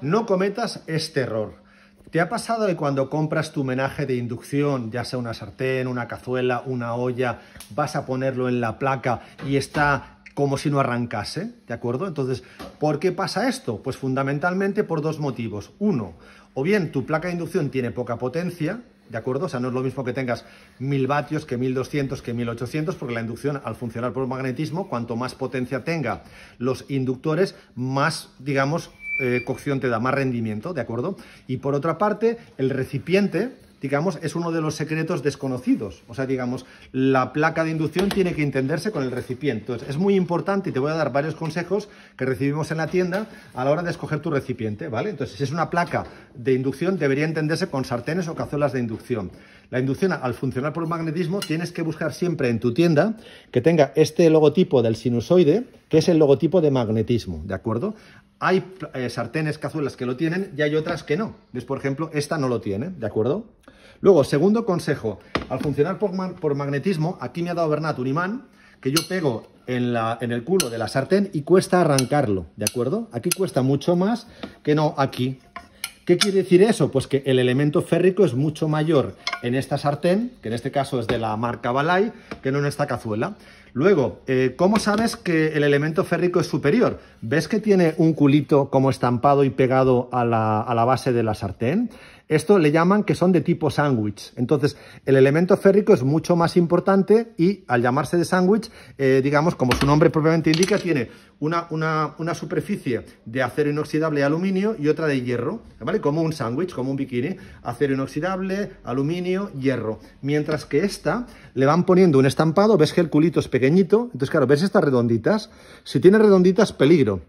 No cometas este error. ¿Te ha pasado que cuando compras tu menaje de inducción, ya sea una sartén, una cazuela, una olla, vas a ponerlo en la placa y está como si no arrancase, ¿de acuerdo? Entonces, ¿por qué pasa esto? Pues fundamentalmente por dos motivos. Uno, o bien tu placa de inducción tiene poca potencia, ¿de acuerdo? O sea, no es lo mismo que tengas 1000 vatios que 1200 que 1800, porque la inducción, al funcionar por magnetismo, cuanto más potencia tenga los inductores, más, digamos, cocción te da, más rendimiento, ¿de acuerdo? Y por otra parte, el recipiente, digamos, es uno de los secretos desconocidos. O sea, digamos, la placa de inducción tiene que entenderse con el recipiente. Entonces, es muy importante, y te voy a dar varios consejos que recibimos en la tienda a la hora de escoger tu recipiente, ¿vale? Entonces, si es una placa de inducción, debería entenderse con sartenes o cazuelas de inducción. La inducción, al funcionar por magnetismo, tienes que buscar siempre en tu tienda que tenga este logotipo del sinusoide, que es el logotipo de magnetismo, ¿de acuerdo? Hay sartenes, cazuelas que lo tienen y hay otras que no. ¿Ves? Por ejemplo, esta no lo tiene, ¿de acuerdo? Luego, segundo consejo, al funcionar por magnetismo, aquí me ha dado Bernat un imán que yo pego en el culo de la sartén y cuesta arrancarlo, ¿de acuerdo? Aquí cuesta mucho más que no aquí. ¿Qué quiere decir eso? Pues que el elemento férrico es mucho mayor en esta sartén, que en este caso es de la marca Balay, que no en esta cazuela. Luego, ¿cómo sabes que el elemento férrico es superior? ¿Ves que tiene un culito como estampado y pegado a la base de la sartén? Esto le llaman que son de tipo sándwich. Entonces, el elemento férrico es mucho más importante y al llamarse de sándwich, digamos, como su nombre propiamente indica, tiene una superficie de acero inoxidable y aluminio y otra de hierro, ¿vale? Como un sándwich, como un bikini, acero inoxidable, aluminio, hierro. Mientras que esta le van poniendo un estampado, ves que el culito es pequeñito, entonces, claro, ves estas redonditas. Si tiene redonditas, peligro,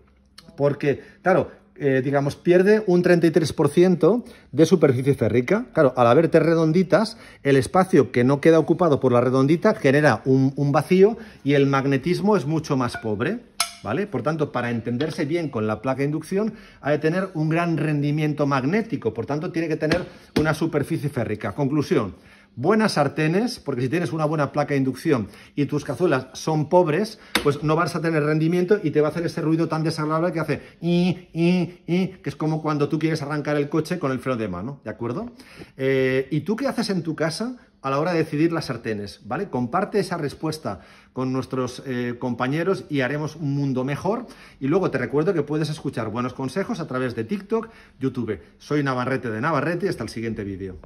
porque, claro, digamos, pierde un 33% de superficie férrica. Claro, al haber tres redonditas, el espacio que no queda ocupado por la redondita genera un vacío y el magnetismo es mucho más pobre, ¿vale? Por tanto, para entenderse bien con la placa de inducción, ha de tener un gran rendimiento magnético. Por tanto, tiene que tener una superficie férrica. Conclusión. Buenas sartenes, porque si tienes una buena placa de inducción y tus cazuelas son pobres, pues no vas a tener rendimiento y te va a hacer ese ruido tan desagradable que hace que es como cuando tú quieres arrancar el coche con el freno de mano, ¿de acuerdo? ¿Y tú qué haces en tu casa a la hora de decidir las sartenes, ¿vale? Comparte esa respuesta con nuestros compañeros y haremos un mundo mejor. Y luego te recuerdo que puedes escuchar buenos consejos a través de TikTok, YouTube. Soy Navarrete de Navarrete y hasta el siguiente vídeo.